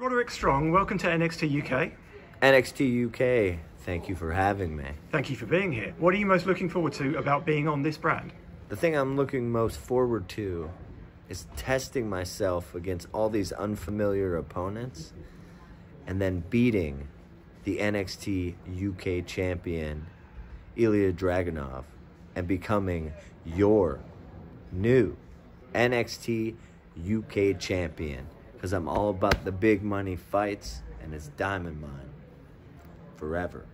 Roderick Strong, welcome to NXT UK. NXT UK, thank you for having me. Thank you for being here. What are you most looking forward to about being on this brand? The thing I'm looking most forward to is testing myself against all these unfamiliar opponents and then beating the NXT UK champion, Ilja Dragunov, and becoming your new NXT UK champion. Because I'm all about the big money fights, and it's Diamond Mine forever.